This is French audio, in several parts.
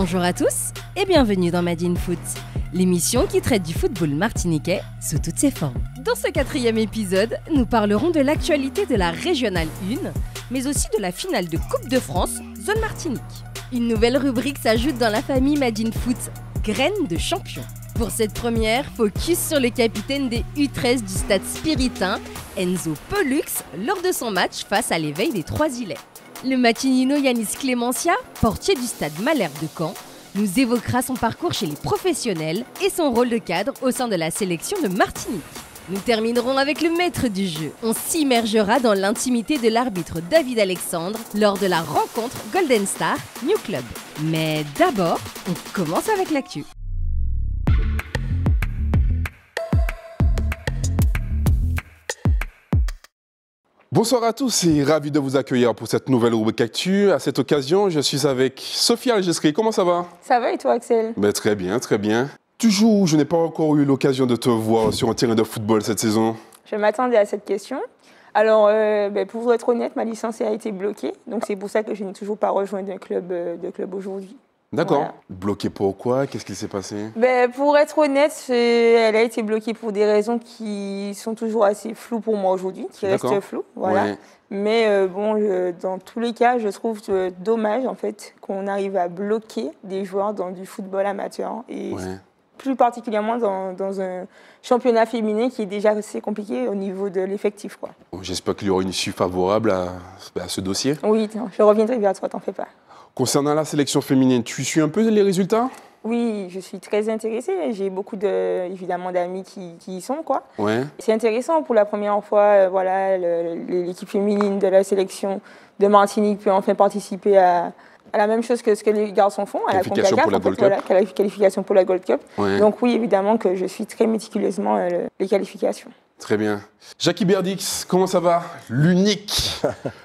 Bonjour à tous et bienvenue dans Madin Foot, l'émission qui traite du football martiniquais sous toutes ses formes. Dans ce quatrième épisode, nous parlerons de l'actualité de la Régionale 1, mais aussi de la finale de Coupe de France Zone Martinique. Une nouvelle rubrique s'ajoute dans la famille Madin Foot, graines de champion. Pour cette première, focus sur le capitaine des U13 du Stade Spiritain, Enzo Pollux, lors de son match face à l'Éveil des Trois-Ilets. Le matinino Yanis Clémencia, portier du Stade Malherbe de Caen, nous évoquera son parcours chez les professionnels et son rôle de cadre au sein de la sélection de Martinique. Nous terminerons avec le maître du jeu. On s'immergera dans l'intimité de l'arbitre David Alexandre lors de la rencontre Golden Star New Club. Mais d'abord, on commence avec l'actu. Bonsoir à tous et ravi de vous accueillir pour cette nouvelle rubrique Actu. À cette occasion, je suis avec Sophia Ljescu. Comment ça va? Ça va et toi, Axel? Ben, très bien, très bien. Toujours, je n'ai pas encore eu l'occasion de te voir sur un terrain de football cette saison. Je m'attendais à cette question. Alors, pour être honnête, ma licence a été bloquée. Donc, c'est pour ça que je n'ai toujours pas rejoint un club, de club aujourd'hui. D'accord. Voilà. Bloquée pourquoi? Qu'est-ce qui s'est passé? Pour être honnête, elle a été bloquée pour des raisons qui sont toujours assez floues pour moi aujourd'hui, qui restent floues. Voilà. Ouais. Mais dans tous les cas, je trouve dommage en fait, qu'on arrive à bloquer des joueurs dans du football amateur. Et ouais. Plus particulièrement dans un championnat féminin qui est déjà assez compliqué au niveau de l'effectif. J'espère qu'il y aura une issue favorable à ce dossier. Oui, je reviendrai vers toi, t'en fais pas. Concernant la sélection féminine, tu suis un peu les résultats? Oui, je suis très intéressée. J'ai beaucoup d'amis qui y sont. Ouais. C'est intéressant. Pour la première fois, voilà, l'équipe féminine de la sélection de Martinique peut enfin participer à la même chose que ce que les garçons font, à la Concacaf, la qualification pour la Gold Cup. Ouais. Donc oui, évidemment que je suis très méticuleusement les qualifications. Très bien. Jacqui Berdix, comment ça va? L'unique,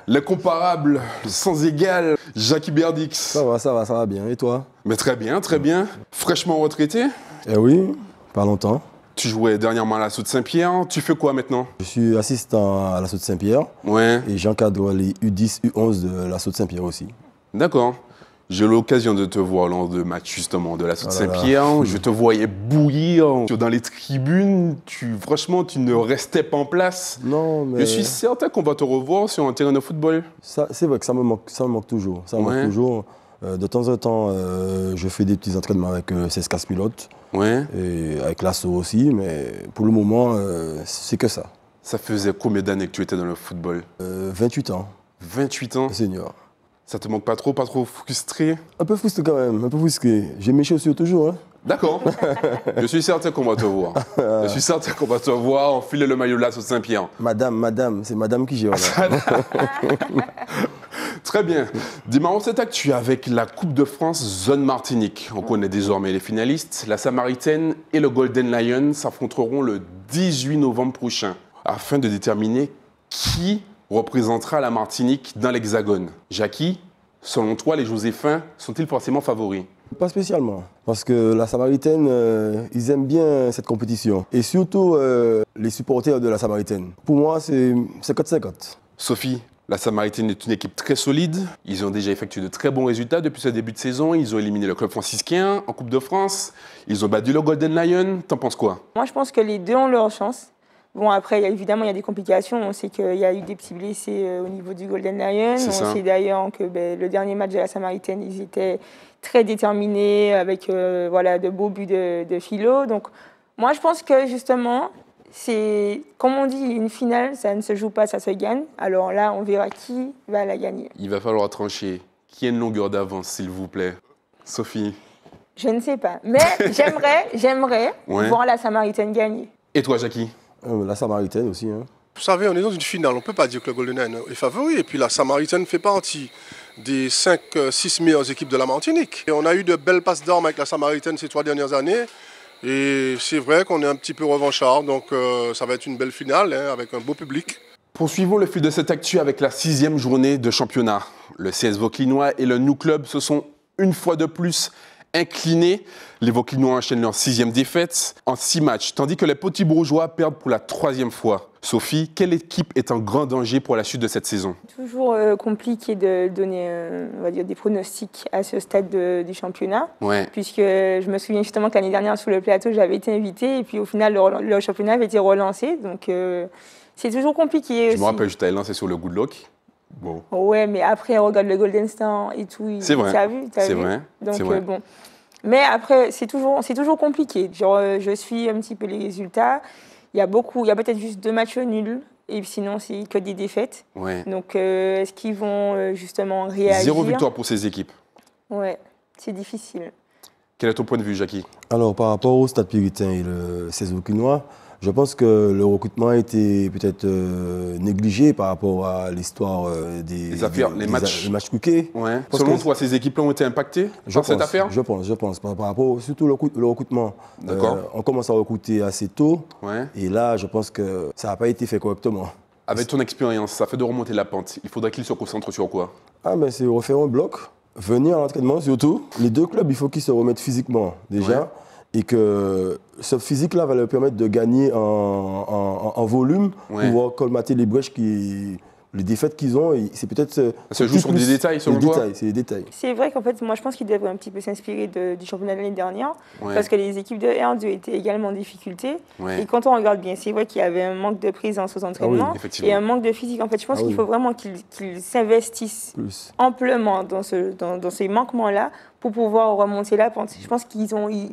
l'incomparable, sans égal, Jacqui Berdix. Ça va bien. Et toi? Mais très bien, très bien. Fraîchement retraité? Eh oui, pas longtemps. Tu jouais dernièrement à l'Assaut de Saint-Pierre. Tu fais quoi maintenant? Je suis assistant à l'Assaut de Saint-Pierre. Ouais. Et j'encadre les U10, U11 de l'Assaut de Saint-Pierre aussi. D'accord. J'ai eu l'occasion de te voir lors de matchs justement de la Soude Saint-Pierre. Je te voyais bouillir dans les tribunes. Franchement, tu ne restais pas en place. Non, mais... Je suis certain qu'on va te revoir sur un terrain de football. C'est vrai que ça me manque toujours. Ça me manque toujours. De temps en temps, je fais des petits entraînements avec CS Pilote. Ouais. Et avec l'Assaut aussi. Mais pour le moment, c'est que ça. Ça faisait combien d'années que tu étais dans le football? 28 ans. 28 ans senior. Ça te manque pas trop frustré? Un peu frustré quand même, un peu frustré. J'ai mes chaussures toujours. Hein. D'accord. Je suis certain qu'on va te voir. Je suis certain qu'on va te voir enfiler le maillot de l'Assaut de Saint-Pierre. Madame, c'est madame qui gère. Très bien. Démarrons cette actu avec la Coupe de France Zone Martinique. On connaît désormais les finalistes. La Samaritaine et le Golden Lion s'affronteront le 18 novembre prochain afin de déterminer qui représentera la Martinique dans l'Hexagone. Jacqui, selon toi, les Joséphins sont-ils forcément favoris? Pas spécialement, parce que la Samaritaine, ils aiment bien cette compétition. Et surtout, les supporters de la Samaritaine. Pour moi, c'est 50-50. Sophie, la Samaritaine est une équipe très solide. Ils ont déjà effectué de très bons résultats depuis ce début de saison. Ils ont éliminé le Club Franciscain en Coupe de France. Ils ont battu le Golden Lion. T'en penses quoi? Moi, je pense que les deux ont leur chance. Bon, après, évidemment, il y a des complications. On sait qu'il y a eu des petits blessés au niveau du Golden Lion. On sait d'ailleurs que le dernier match de la Samaritaine, ils étaient très déterminés avec de beaux buts de philo. Donc, moi, je pense que, justement, c'est, comme on dit, une finale, ça ne se joue pas, ça se gagne. Alors là, on verra qui va la gagner. Il va falloir trancher. Qui a une longueur d'avance, s'il vous plaît? Sophie? Je ne sais pas. Mais j'aimerais voir la Samaritaine gagner. Et toi, Jacqui? La Samaritaine aussi. Hein. Vous savez, on est dans une finale, on ne peut pas dire que le Golden Lion est favori. Et puis la Samaritaine fait partie des 5-6 meilleures équipes de la Martinique. Et on a eu de belles passes d'armes avec la Samaritaine ces 3 dernières années. Et c'est vrai qu'on est un petit peu revanchard. Donc ça va être une belle finale hein, avec un beau public. Poursuivons le fil de cette actu avec la 6e journée de championnat. Le CS Vauclinois et le Nou Club se sont une fois de plus inclinés. Les Vauclinois enchaînent leur 6e défaite en 6 matchs, tandis que les petits bourgeois perdent pour la 3e fois. Sophie, quelle équipe est en grand danger pour la suite de cette saison? Toujours compliqué de donner on va dire, des pronostics à ce stade du championnat. Ouais. Puisque je me souviens justement que l'année dernière, sur le plateau, j'avais été invitée. Et puis au final, le championnat avait été relancé. Donc c'est toujours compliqué. Je me rappelle, je t'avais lancé sur le Good Luck. Bon. Ouais, mais après, on regarde le Golden Star et tout. C'est vrai. C'est vrai. Donc bon. Mais après, c'est toujours compliqué. Genre, je suis un petit peu les résultats. Il y a peut-être juste 2 matchs nuls. Et sinon, c'est que des défaites. Ouais. Donc, est-ce qu'ils vont justement réagir? 0 victoire pour ces équipes. Ouais, c'est difficile. Quel est ton point de vue, Jacqui? Alors, par rapport au Stade Spiritain et le CS Vauclinois, je pense que le recrutement a été peut-être négligé par rapport à l'histoire des matchs couqués. Ouais. Selon toi, ces équipes-là ont été impactées par cette affaire? Je pense. Par rapport surtout le recrutement. On commence à recruter assez tôt. Ouais. Et là, je pense que ça n'a pas été fait correctement. Avec ton expérience, ça fait de remonter la pente. Il faudrait qu'ils se concentrent sur quoi? Ah, ben, c'est refaire un bloc, venir à l'entraînement surtout. Les 2 clubs, il faut qu'ils se remettent physiquement déjà. Ouais. Et que ce physique-là va leur permettre de gagner en volume, ouais, pour colmater les brèches, les défaites qu'ils ont. C'est peut-être... Ça joue sur des détails, selon toi? C'est des détails. C'est vrai qu'en fait, moi, je pense qu'ils devraient un petit peu s'inspirer du championnat de l'année dernière, ouais, parce que les équipes de R2 étaient également en difficulté. Ouais. Et quand on regarde bien, c'est vrai qu'il y avait un manque de présence aux entraînements, ah oui, et un manque de physique. En fait, je pense qu'il faut vraiment qu'ils s'investissent amplement dans ces manquements-là, pour pouvoir remonter la pente. Je pense qu'ils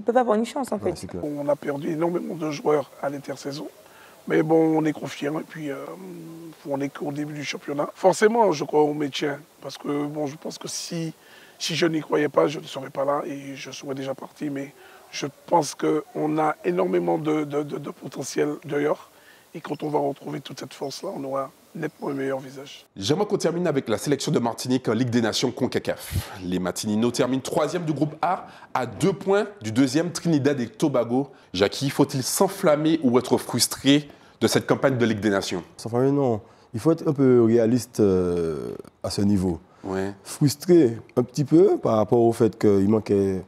peuvent avoir une chance, en fait. On a perdu énormément de joueurs à l'intersaison. Mais bon, on est confiant et puis on est au début du championnat. Forcément, je crois au maintien. Parce que bon, je pense que si je n'y croyais pas, je ne serais pas là et je serais déjà parti. Mais je pense qu'on a énormément de potentiel dehors. Et quand on va retrouver toute cette force-là, on aura nettement le meilleur visage. J'aimerais qu'on termine avec la sélection de Martinique en Ligue des Nations Concacaf. Les Martininos terminent 3e du groupe A à 2 points du 2e Trinidad et Tobago. Jacqui, faut-il s'enflammer ou être frustré de cette campagne de Ligue des Nations? S'enflammer, non. Il faut être un peu réaliste à ce niveau. Ouais. Frustré un petit peu par rapport au fait qu'il manquait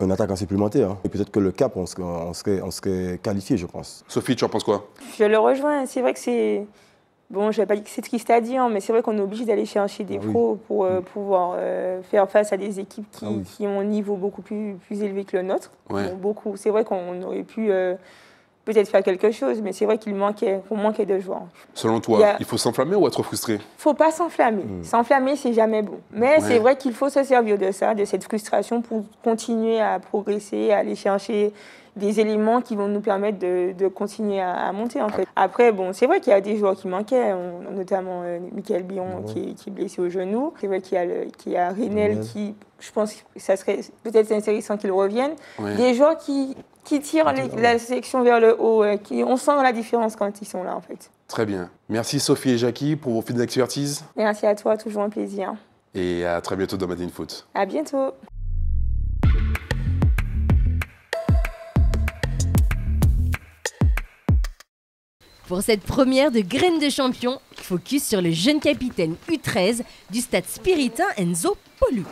un attaquant supplémentaire. Et peut-être que le cap, on serait qualifié, je pense. Sophie, tu en penses quoi? Je le rejoins. C'est vrai que c'est... Bon, je n'ai pas dit que c'est triste à dire, mais c'est vrai qu'on est obligé d'aller chercher des pros pour pouvoir faire face à des équipes qui ont un niveau beaucoup plus élevé que le nôtre. Ouais. Beaucoup. C'est vrai qu'on aurait pu peut-être faire quelque chose, mais c'est vrai qu'on manquait de joueurs. Selon toi, il faut s'enflammer ou être frustré? Il ne faut pas s'enflammer. S'enflammer, c'est jamais bon. Mais ouais, c'est vrai qu'il faut se servir de ça, de cette frustration, pour continuer à progresser, à aller chercher des éléments qui vont nous permettre de continuer à monter, en fait. Après, bon, c'est vrai qu'il y a des joueurs qui manquaient, notamment Michael Bion, qui est blessé au genou. C'est vrai qu'il y a Hérelle qui, je pense que ça serait peut-être intéressant qu'il revienne. Ouais. Des joueurs qui tirent la sélection vers le haut, on sent la différence quand ils sont là, en fait. Très bien. Merci Sophie et Jacqui pour vos fines expertises. Merci à toi, toujours un plaisir. Et à très bientôt dans Madin Foot. À bientôt. Pour cette première de Graines de Champion, focus sur le jeune capitaine U13 du Stade Spiritain, Enzo Pollux.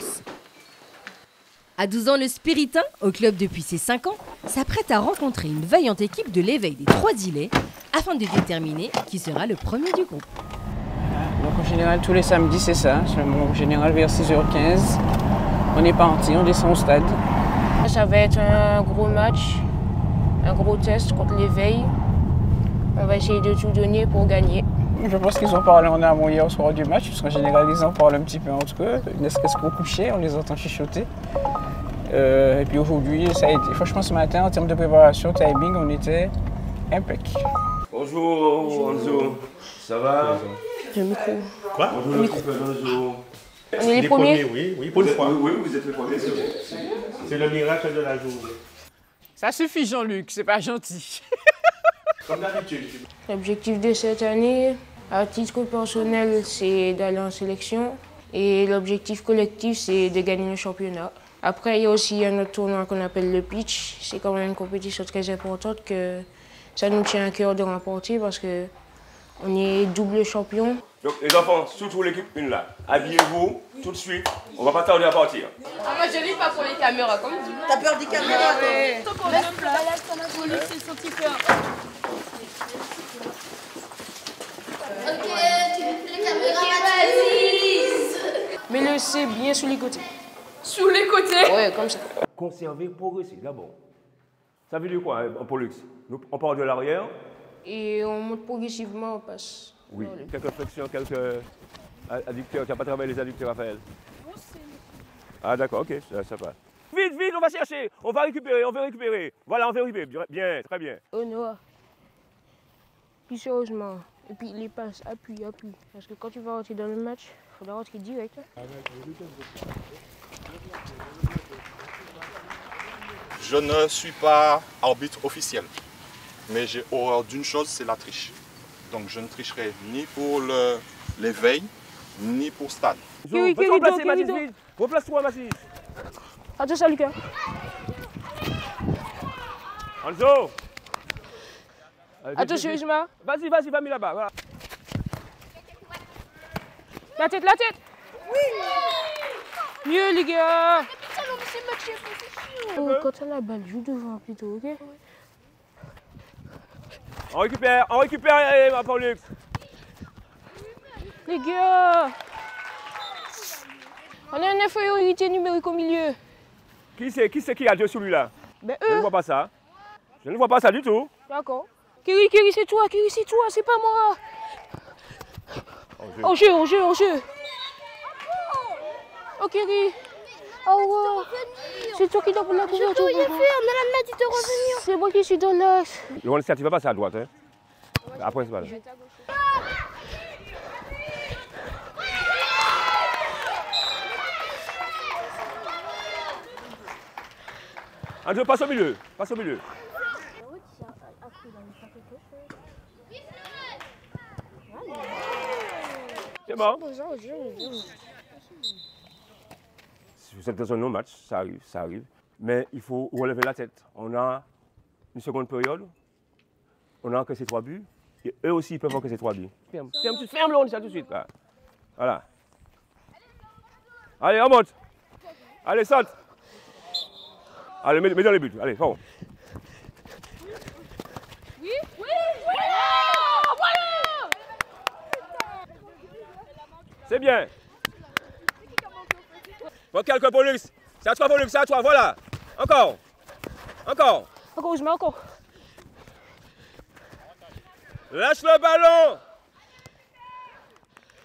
À 12 ans, le Spiritain, au club depuis ses 5 ans, s'apprête à rencontrer une vaillante équipe de l'Éveil des Trois-Ilets afin de déterminer qui sera le premier du groupe. Donc en général, tous les samedis, c'est ça. En général, vers 6h15, on est parti, on descend au stade. Ça va être un gros match, un gros test contre l'Éveil. On va essayer de tout donner pour gagner. Je pense qu'ils ont parlé en amont hier au soir du match, parce qu'en général, ils en parlent un petit peu entre eux. Ne serait-ce qu'au coucher, on les entend chuchoter. Et puis aujourd'hui, ça a été. Franchement, ce matin, en termes de préparation, timing, on était impeccable. Bonjour, Enzo. Ça va? Le micro. Quoi? Bonjour, l'équipe. Bonjour. On est les premiers? Oui, pour une fois. Oui, vous êtes les premiers. C'est le miracle de la journée. Ça suffit, Jean-Luc, c'est pas gentil. Comme d'habitude. L'objectif de cette année, à titre personnel, c'est d'aller en sélection. Et l'objectif collectif, c'est de gagner le championnat. Après, il y a aussi un autre tournoi qu'on appelle le pitch. C'est quand même une compétition très importante que ça nous tient à cœur de remporter parce qu'on est double champion. Donc les enfants, surtout l'équipe une là, habillez-vous tout de suite, on va pas tarder à partir. Ah moi je lis pas pour les caméras, comme tu dis. T'as peur des caméras toi? Tant qu'on ne place, on a voulu, c'est son petit cœur. progresser bien sur les côtés. Sur les côtés? Oui, comme ça. Conserver, progresser, d'abord. Ça veut dire quoi, en Pollux? On part de l'arrière. Et on monte progressivement, on passe. Oui. Les... Quelques flexions, quelques adducteurs. Tu n'as pas travaillé les adducteurs, Raphaël? Non, c'est... Ah d'accord, ok, ça va. Vite, vite, on va chercher. On va récupérer, on veut récupérer. Voilà, on veut récupérer. Bien, très bien. Au noir. Puis sérieusement. Et puis les passes, appuie, appuie. Parce que quand tu vas rentrer dans le match, il faudra rentrer direct. Je ne suis pas arbitre officiel, mais j'ai horreur d'une chose, c'est la triche. Donc je ne tricherai ni pour l'éveil, ni pour Stade. Remplace Mathis, vite. Remplace-toi, Mathis. Attention, Lucas. Enzo. Attention, Isma. Vas-y, vas-y, va-y là-bas. Voilà. La tête, la tête. Oui. Mieux, les gars. Oh, quand on a la balle, joue devant plutôt, ok? On récupère, allez, ma Pollux. Les gars. On a une infériorité numérique au milieu. Qui c'est qui a Dieu sur lui là? Ben eux. Je ne vois pas ça. Je ne vois pas ça du tout. D'accord. Kiri, Kiri, c'est toi, Kiri, c'est toi, c'est pas moi. En jeu, en jeu, en jeu. Oh Kiri. Oh, c'est toi qui dois pour la couverture. J'ai tout rien fait, on a la main, tu dois revenir. C'est moi qui suis dans l'axe. Le one start, tu vas passer à droite, hein? Après, c'est pas là. André, passe au milieu, passe au milieu. C'est bon. Si vous êtes dans un non-match, ça arrive, ça arrive. Mais il faut relever la tête. On a une seconde période, on a encaissé 3 buts, et eux aussi ils peuvent encaisser 3 buts. Ferme, ferme, tu fermes, on dit ça tout de suite. Là. Voilà. Allez, on monte. Allez, saute. Allez, mets dans les buts. Allez, bon. Oui, oui, oui. C'est bien. Bon, quelques Pollux. C'est à toi, Pollux, c'est à toi, voilà. Encore. Encore. Encore, je mets encore. Lâche le ballon.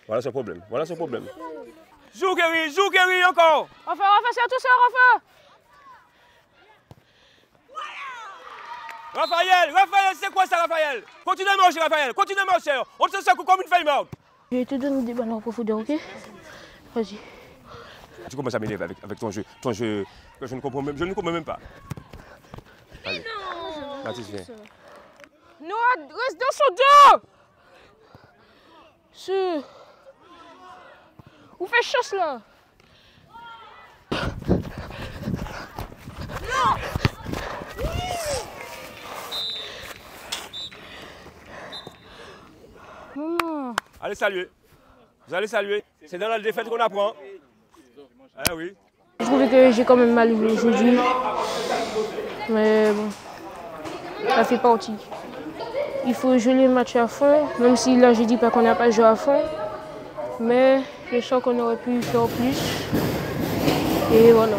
Voilà son problème. Voilà son problème. Joue, Kéry, encore. Enfin, c'est à tout ça, enfin. Raphaël, Raphaël, c'est quoi ça, Raphaël? Continue à manger, Raphaël, continue à manger. On te secoue comme une feuille morte. Je vais te donner des ballons en profondeur, ok? Vas-y. Tu commences à m'énerver avec ton jeu. Ton jeu que je ne comprends même pas. Allez. Non, Mathis, viens. Non, reste dans son dos. Ce... Où fait chasse, là? Non. Allez saluer, vous allez saluer, c'est dans la défaite qu'on apprend. Ah oui. Je trouvais que j'ai quand même mal joué aujourd'hui, mais bon, ça fait partie. Il faut jouer les matchs à fond, même si là je dis pas qu'on n'a pas joué à fond, mais je sens qu'on aurait pu faire plus, et voilà.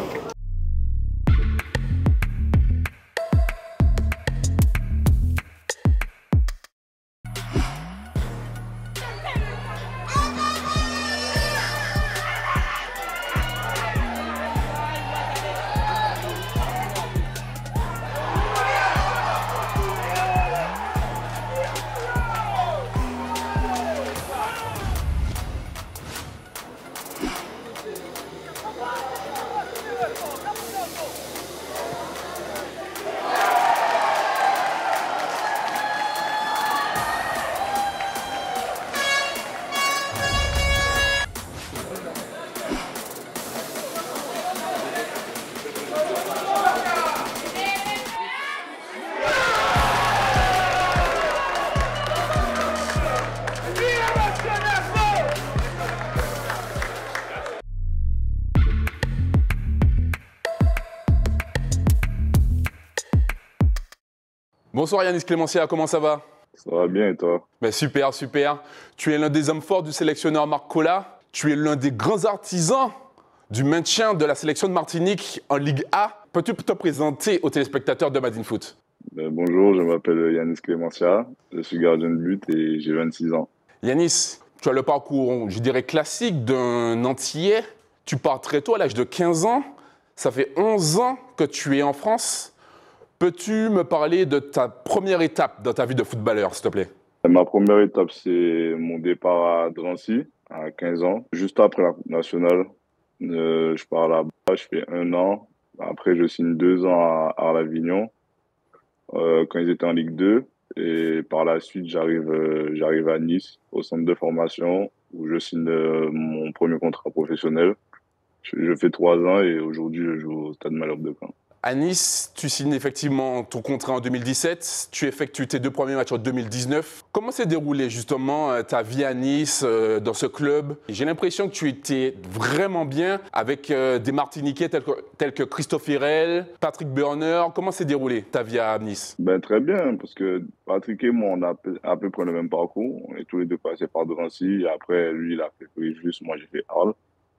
Bonsoir Yanis Clémencia, comment ça va? Ça va bien et toi? Ben super, super. Tu es l'un des hommes forts du sélectionneur Marc Collat. Tu es l'un des grands artisans du maintien de la sélection de Martinique en Ligue A. Peux-tu te présenter aux téléspectateurs de Madin Foot? Bonjour, je m'appelle Yanis Clémencia, je suis gardien de but et j'ai 26 ans. Yanis, tu as le parcours, je dirais, classique d'un Antillais. Tu pars très tôt, à l'âge de 15 ans. Ça fait 11 ans que tu es en France. Peux-tu me parler de ta première étape dans ta vie de footballeur, s'il te plaît? Ma première étape, c'est mon départ à Drancy, à 15 ans. Juste après la Coupe nationale, je pars là-bas, je fais un an. Après, je signe 2 ans à Avignon, quand ils étaient en Ligue 2. Et par la suite, j'arrive à Nice, au centre de formation, où je signe mon premier contrat professionnel. Je fais 3 ans et aujourd'hui, je joue au Stade Malherbe de Caen. À Nice, tu signes effectivement ton contrat en 2017. Tu effectues tes 2 premiers matchs en 2019. Comment s'est déroulée justement ta vie à Nice, dans ce club? J'ai l'impression que tu étais vraiment bien avec des Martiniquais tels que Christophe Hérelle, Patrick Burner. Comment s'est déroulée ta vie à Nice? Très bien, parce que Patrick et moi, on a à peu près le même parcours. On est tous les 2 passés par Drancy. Après, lui, il a fait Fréjus, moi j'ai fait Arles.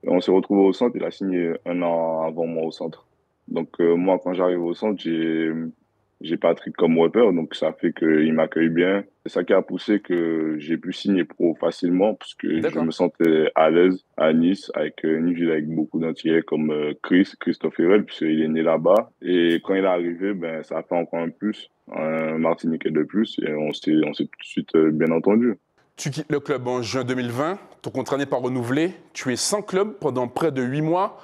Et on s'est retrouvés au centre. Il a signé 1 an avant moi au centre. Donc moi, quand j'arrive au centre, j'ai Patrick comme repère, donc ça fait qu'il m'accueille bien. C'est ça qui a poussé que j'ai pu signer pro facilement, parce que je me sentais à l'aise à Nice, avec une ville avec beaucoup d'Antillais comme Christophe Hérelle, puisqu'il est né là-bas. Et quand il est arrivé, ça a fait encore un plus, un Martiniquais de plus, et on s'est tout de suite bien entendu. Tu quittes le club en juin 2020, ton contrat n'est pas renouvelé, tu es sans club pendant près de 8 mois.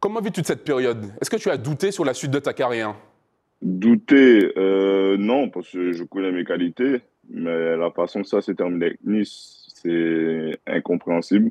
Comment vis-tu cette période? Est-ce que tu as douté sur la suite de ta carrière? Douter, non, parce que je connais mes qualités, mais la façon que ça s'est terminé avec Nice, c'est incompréhensible.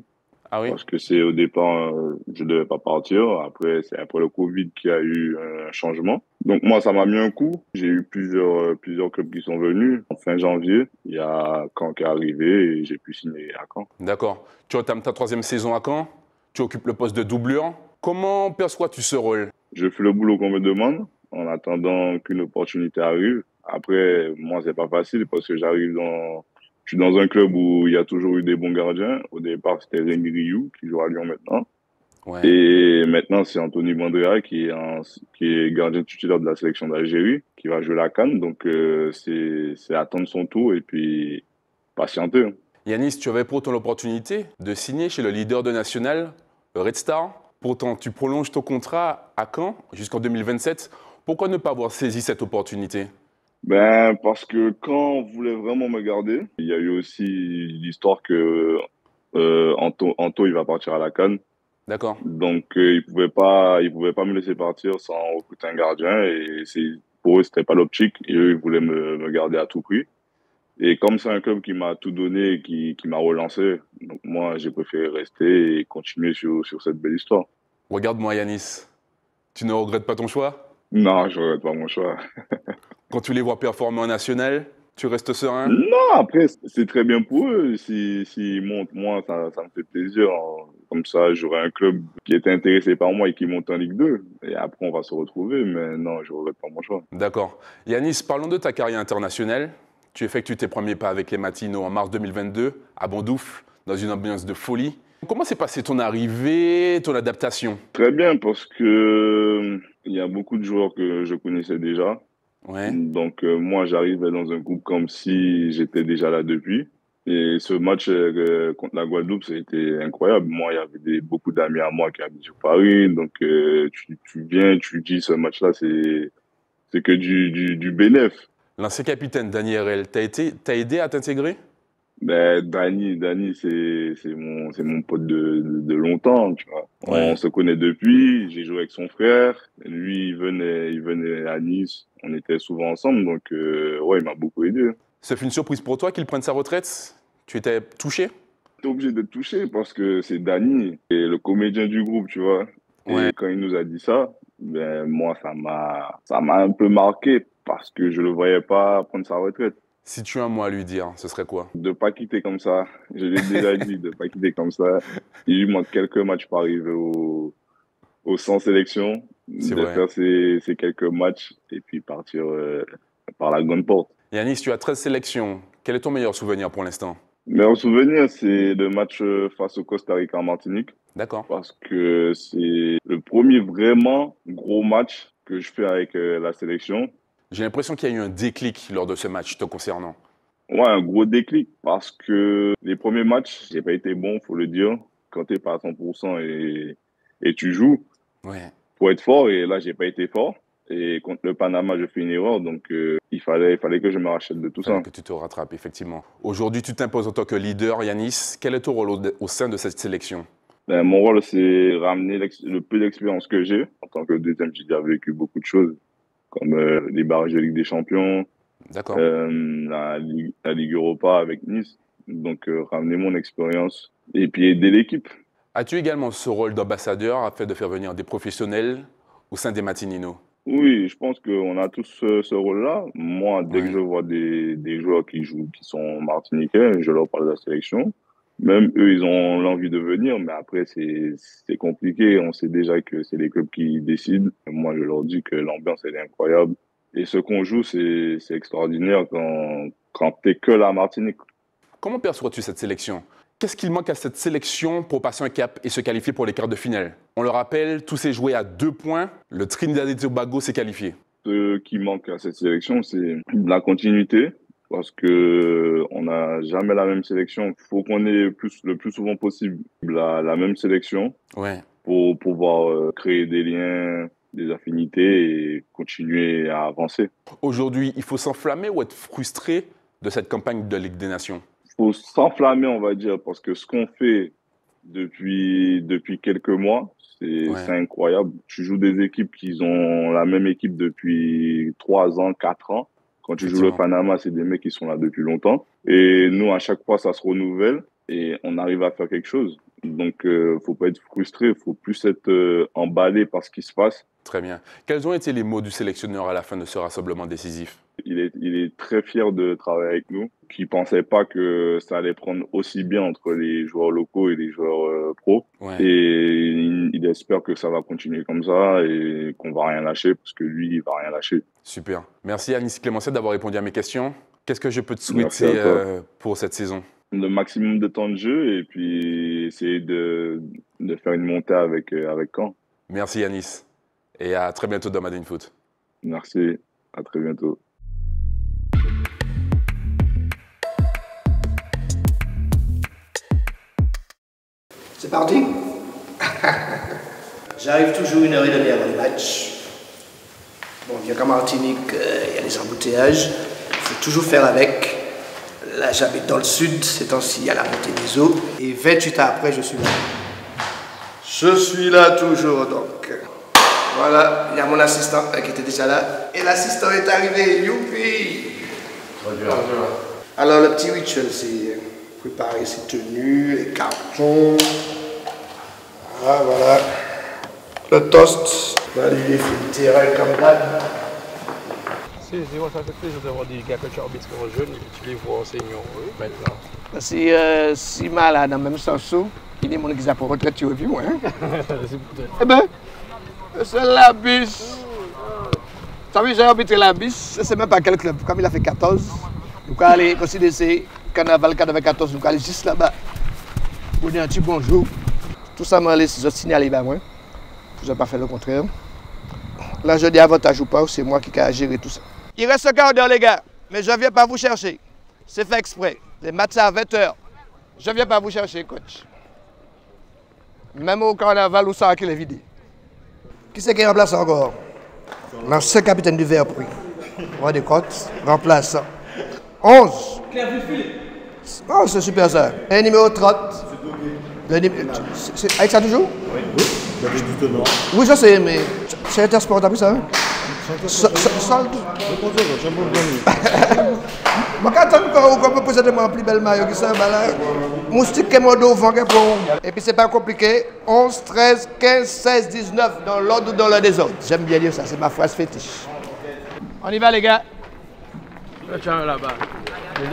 Ah oui? Parce que c'est au départ, je ne devais pas partir. Après, c'est après le Covid qu'il y a eu un changement. Donc moi, ça m'a mis un coup. J'ai eu plusieurs clubs qui sont venus. En fin janvier, il y a Caen qui est arrivé et j'ai pu signer à Caen. D'accord. Tu entames ta 3e saison à Caen. Tu occupes le poste de doublure. Comment perçois-tu ce rôle? Je fais le boulot qu'on me demande en attendant qu'une opportunité arrive. Après, moi, c'est pas facile parce que je suis dans un club où il y a toujours eu des bons gardiens. Au départ, c'était Rémy Riou qui joue à Lyon maintenant. Ouais. Et maintenant, c'est Anthony Mandréa qui est gardien titulaire de la sélection d'Algérie, qui va jouer la CAN. Donc, c'est attendre son tour et puis patienter. Yanis, tu avais pourtant l'opportunité de signer chez le leader de National, le Red Star. Pourtant, tu prolonges ton contrat à Caen jusqu'en 2027. Pourquoi ne pas avoir saisi cette opportunité? Parce que Caen voulait vraiment me garder. Il y a eu aussi l'histoire que Anto il va partir à la CAN. D'accord. Donc, il pouvait pas me laisser partir sans recruter un gardien. Et pour eux, ce n'était pas l'optique. Et eux, ils voulaient me garder à tout prix. Et comme c'est un club qui m'a tout donné et qui m'a relancé, donc moi, j'ai préféré rester et continuer sur cette belle histoire. Regarde-moi, Yanis. Tu ne regrettes pas ton choix? Non, je ne regrette pas mon choix. Quand tu les vois performer en national, tu restes serein? Non, après, c'est très bien pour eux. S'ils montent, moi, ça me fait plaisir. Comme ça, j'aurai un club qui est intéressé par moi et qui monte en Ligue 2. Et après, on va se retrouver. Mais non, je ne regrette pas mon choix. D'accord. Yanis, parlons de ta carrière internationale. Tu effectues tes premiers pas avec les Matinos en mars 2022, à Bondoufle, dans une ambiance de folie. Comment s'est passée ton arrivée, ton adaptation? Très bien, parce que il y a beaucoup de joueurs que je connaissais déjà. Ouais. Donc moi, j'arrivais dans un groupe comme si j'étais déjà là depuis. Et ce match contre la Guadeloupe, c'était incroyable. Moi, il y avait beaucoup d'amis à moi qui habitent sur Paris. Donc tu viens, tu dis ce match-là, c'est que du bénéf. L'ancien capitaine Dany Hérelle, t'as aidé à t'intégrer? Dany, c'est mon pote de longtemps, tu vois. Ouais. On se connaît depuis, j'ai joué avec son frère, lui il venait à Nice, on était souvent ensemble, donc ouais, il m'a beaucoup aidé. Ça fait une surprise pour toi qu'il prenne sa retraite? Tu étais touché? T'es obligé d'être touché parce que c'est Dany, et le comédien du groupe, tu vois. Ouais. Et quand il nous a dit ça, moi ça m'a un peu marqué. Parce que je ne le voyais pas prendre sa retraite. Si tu as un mot à lui dire, ce serait quoi? De ne pas quitter comme ça. Je l'ai déjà dit, de ne pas quitter comme ça. Il lui manque quelques matchs pour arriver au sans sélection. C'est vrai. De faire ces quelques matchs et puis partir par la grande porte. Yanis, tu as 13 sélections. Quel est ton meilleur souvenir pour l'instant? Mais en souvenir, c'est le match face au Costa Rica en Martinique. D'accord. Parce que c'est le premier vraiment gros match que je fais avec la sélection. J'ai l'impression qu'il y a eu un déclic lors de ce match te concernant. Ouais, un gros déclic parce que les premiers matchs, j'ai pas été bon, faut le dire. Quand t'es pas à 100% et tu joues, ouais, faut être fort. Et là, j'ai pas été fort. Et contre le Panama, je fais une erreur, donc il fallait que je me rachète de tout ça. Que tu te rattrapes, effectivement. Aujourd'hui, tu t'imposes en tant que leader, Yanis. Quel est ton rôle au sein de cette sélection? Ben, mon rôle, c'est ramener le peu d'expérience que j'ai. En tant que deuxième, j'ai déjà vécu beaucoup de choses, comme les barrages de Ligue des Champions, la Ligue Europa avec Nice. Donc, ramener mon expérience et puis aider l'équipe. As-tu également ce rôle d'ambassadeur afin de faire venir des professionnels au sein des Martininos? Oui, je pense qu'on a tous ce rôle-là. Moi, dès que je vois des joueurs qui sont martiniquais, je leur parle de la sélection. Même eux, ils ont l'envie de venir, mais après, c'est compliqué. On sait déjà que c'est les clubs qui décident. Moi, je leur dis que l'ambiance, elle est incroyable. Et ce qu'on joue, c'est extraordinaire quand t'es que la Martinique. Comment perçois-tu cette sélection ? Qu'est-ce qu'il manque à cette sélection pour passer un cap et se qualifier pour les quarts de finale? On le rappelle, tout s'est joué à 2 points. Le Trinidad et Tobago s'est qualifié. Ce qui manque à cette sélection, c'est la continuité. Parce qu'on n'a jamais la même sélection. Il faut qu'on ait le plus souvent possible la même sélection pour pouvoir créer des liens, des affinités et continuer à avancer. Aujourd'hui, il faut s'enflammer ou être frustré de cette campagne de Ligue des Nations? Faut s'enflammer, on va dire, parce que ce qu'on fait depuis quelques mois, c'est incroyable. Tu joues des équipes qui ont la même équipe depuis 3 ans, 4 ans. Quand tu joues le Panama, c'est des mecs qui sont là depuis longtemps. Et nous, à chaque fois, ça se renouvelle et on arrive à faire quelque chose. Donc, faut pas être frustré, faut plus être emballé par ce qui se passe. Très bien. Quels ont été les mots du sélectionneur à la fin de ce rassemblement décisif? Il est très fier de travailler avec nous, qui ne pensait pas que ça allait prendre aussi bien entre les joueurs locaux et les joueurs pros. Ouais. Et il espère que ça va continuer comme ça et qu'on ne va rien lâcher, parce que lui, il ne va rien lâcher. Super. Merci Yanis Clémencia d'avoir répondu à mes questions. Qu'est-ce que je peux te souhaiter pour cette saison? Le maximum de temps de jeu et puis essayer de faire une montée avec Caen. Merci Yanis. Et à très bientôt dans Madin Foot. Merci. À très bientôt. C'est parti. J'arrive toujours 1h30 avant le match. Bon, bien qu'en Martinique, il y a des embouteillages. Il faut toujours faire avec. Là, j'habite dans le sud, ces temps-ci, il y a la montée des eaux. Et 28 ans après, je suis là. Je suis là toujours, donc. Voilà, il y a mon assistant qui était déjà là. Et l'assistant est arrivé, youpi! Bonjour. Alors, le petit rituel, c'est préparer ses tenues, les cartons. Ah, voilà. Le toast. Valider le terrain comme là. Si, ça fait plaisir d'avoir des gars que tu arbitres comme jeune et que tu les vois enseignants maintenant. C'est si malade, en même sens, il y a des gens qui sont pour retraite, tu revues, moi. Eh bien, c'est la bis. Tu as vu, j'ai arbitré la bis, c'est même pas quel club. Comme il a fait 14, nous allons aller considérer ces carnaval 14, nous allons aller juste là-bas. Pour dire un petit bonjour. Tout ça, je vais signaler à moi. Je n'ai pas fait le contraire. Là, je dis avantage ou pas, c'est moi qui ai géré tout ça. Il reste un quart d'heure, les gars, mais je ne viens pas vous chercher. C'est fait exprès. Les matchs à 20 h. Je ne viens pas vous chercher, coach. Même au carnaval où ça a qu'il est vidé. Qui c'est qui remplace encore? L'ancien capitaine du Verprix. Roi des Côtes, remplaçant. 11. Claire Buffy. Oh, c'est super ça. Et numéro 30. C'est Dogué. Avec ça toujours? Oui. David Dutenor. Oui, je sais, mais c'est Intersport, t'as pris ça, hein? Solde. Je m'en donne. Je m'attends qu'on peut présenter mon plus bel maillot qui s'en va là. Moustique et Modo, Vangué pour. Et puis c'est pas compliqué. 11, 13, 15, 16, 19, dans l'ordre ou dans le désordre. J'aime bien dire ça, c'est ma phrase fétiche. On y va, les gars. Le chien là-bas.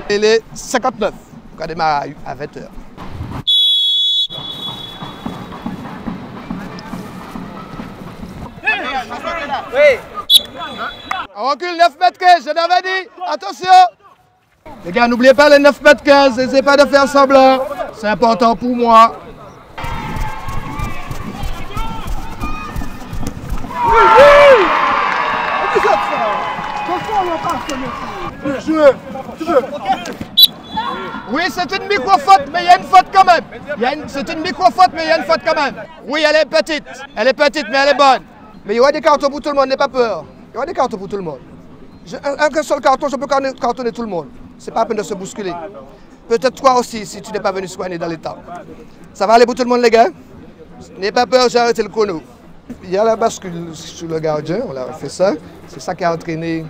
Il est 59. On démarre à 20 h. Oui. On recule 9 mètres, je l'avais dit. Attention. Les gars, n'oubliez pas les 9,15 m, n'essayez pas de faire semblant. C'est important pour moi. Oui, c'est une micro-faute, mais il y a une faute quand même. C'est une micro-faute, mais il y a une faute quand même. Oui, elle est petite. Elle est petite, mais elle est bonne. Mais il y aura des cartons pour tout le monde, n'aie pas peur. Il y aura des cartons pour tout le monde. Un seul carton, je peux cartonner tout le monde. C'est pas la peine de se bousculer. Peut-être toi aussi, si tu n'es pas venu soigner dans les temps. Ça va aller pour tout le monde, les gars? N'aie pas peur, j'ai arrêté le chrono. Il y a la bascule sur le gardien, on a fait ça. C'est ça qui a entraîné.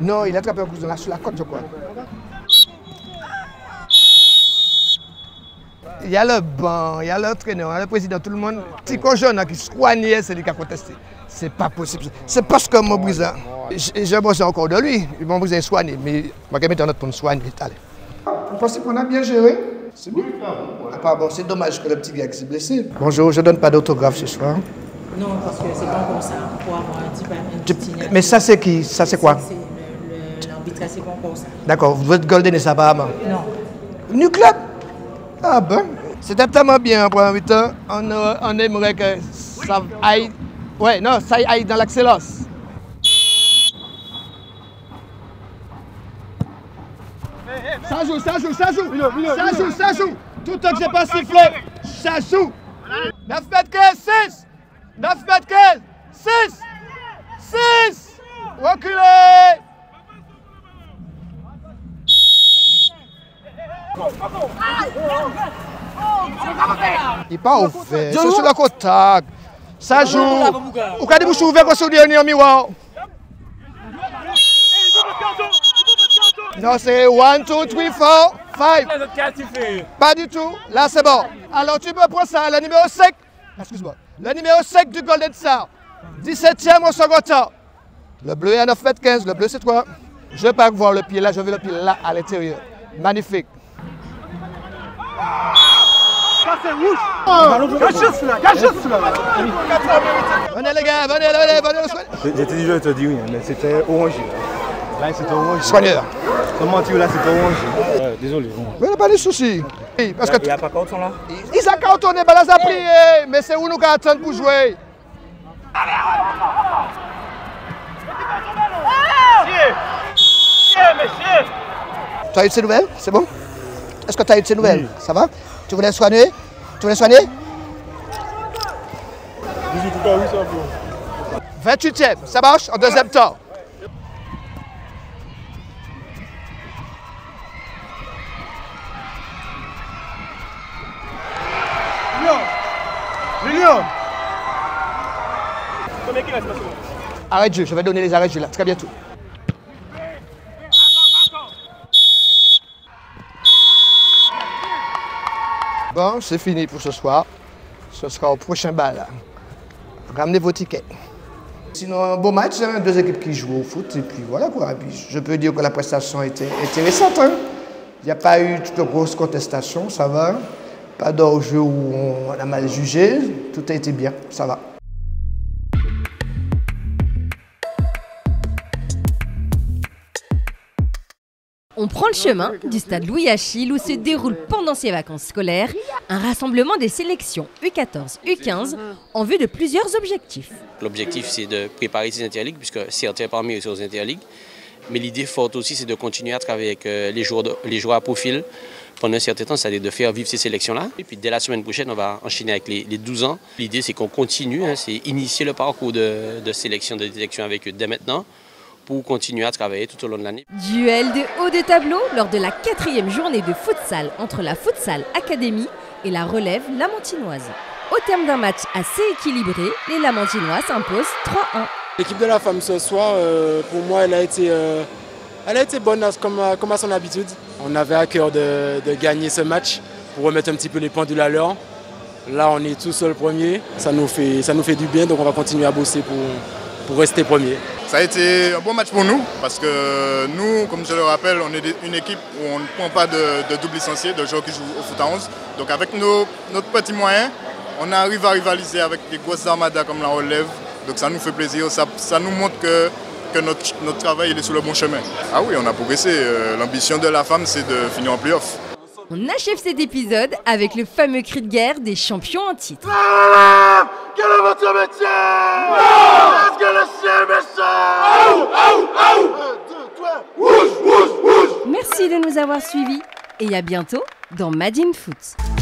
Non, il a attrapé un coup sur la côte, je crois. Il y a le banc, il y a l'entraîneur, le président, tout le monde. Petit jeune qui soignait, c'est lui qui a contesté. C'est pas possible. C'est parce que mon brisant, j'ai bossé encore de lui. Mon brisant est soigné, mais je vais mettre un autre pour me soigner. Allez. Vous pensez qu'on a bien géré? C'est bien. Ah, pardon, c'est dommage que le petit gars qui s'est blessé. Bonjour, je ne donne pas d'autographe ce soir. Non, parce que c'est pas comme ça pour avoir un petit papier. Mais ça, c'est qui? Ça, c'est quoi? C'est l'arbitre, c'est pas comme ça. D'accord, vous êtes Golden et ça va, maman? Non. Nou Club? Ah ben, c'était tellement bien pour un 8 ans. On aimerait que ça aille. Ouais, non, ça aille dans l'excellence. Ça joue. Tout le temps que j'ai pas sifflé, ça joue. 9,15 m, 6. 9,15 m, 6. 6. Reculez. Il n'est pas ouvert, c'est sur le contact. Ça joue. Au cas où je suis ouvert, je suis en miroir. Non, c'est 1, 2, 3, 4, 5. Pas du tout. Là, c'est bon. Alors, tu peux prendre ça, le numéro 5. Excuse-moi. Le numéro 5 du Golden Star. 17e au second temps. Le bleu est à 9,15 m. Le bleu, c'est toi. Je ne veux pas voir le pied là. Je veux le pied là, à l'intérieur. Magnifique. Ça c'est rouge. Gâchisse là. Venez les gars, venez. J'étais dit, je te dis oui, mais c'était orange. Là c'était orange. Soigneur. Comment tu là c'était orange. Désolé. Mais il n'y a pas de soucis. Parce que il n'y a pas carton là. Ils ont cartonné, balance à prier. Mais c'est où nous qu'on attend pour jouer. Monsieur. Tu as eu de ces nouvelles? C'est bon? Est-ce que tu as eu de ces nouvelles? Ça va? Tu voulais soigner? Bisous, tout à l'heure, oui, ça va. 28e, ça marche en deuxième temps. Lyon! Combien qu'il a ce passé? Arrêt de jeu, je vais donner les arrêts de jeu là, très bientôt. Bon, c'est fini pour ce soir. Ce sera au prochain bal. Ramenez vos tickets. Sinon, un beau match, hein, deux équipes qui jouent au foot. Et puis voilà quoi. Et puis, je peux dire que la prestation était intéressante. Hein. Il n'y a pas eu de grosses contestations, ça va. Pas d'enjeu où on a mal jugé. Tout a été bien, ça va. On prend le chemin du stade Louis-Achille où se déroule pendant ses vacances scolaires un rassemblement des sélections U14, U15 en vue de plusieurs objectifs. L'objectif c'est de préparer ces interligues puisque certains parmi eux sont aux interligues. Mais l'idée forte aussi c'est de continuer à travailler avec les joueurs à profil pendant un certain temps, c'est-à-dire de faire vivre ces sélections-là. Et puis dès la semaine prochaine, on va enchaîner avec les 12 ans. L'idée c'est qu'on continue, hein, c'est initier le parcours de sélection avec eux dès maintenant. Pour continuer à travailler tout au long de l'année. Duel de haut de tableau lors de la 4e journée de futsal entre la Futsal Academy et la relève lamentinoise. Au terme d'un match assez équilibré, les lamentinois s'imposent 3-1. L'équipe de la femme ce soir, pour moi, elle a été bonne comme à son habitude. On avait à cœur de gagner ce match pour remettre un petit peu les pendules à l'heure. Là, on est tout seul premier. Ça nous fait du bien, donc on va continuer à bosser pour rester premier. Ça a été un bon match pour nous, parce que nous, comme je le rappelle, on est une équipe où on ne prend pas de double licencié, de joueurs qui jouent au foot à 11. Donc avec notre petit moyen, on arrive à rivaliser avec des grosses armadas comme la relève. Donc ça nous fait plaisir, ça nous montre que que notre travail est sur le bon chemin. Ah oui, on a progressé. L'ambition de la femme, c'est de finir en play-off. On achève cet épisode avec le fameux cri de guerre des champions en titre. Quel est votre métier? Est-ce que le ciel me sort? Merci de nous avoir suivis et à bientôt dans Madin Foot.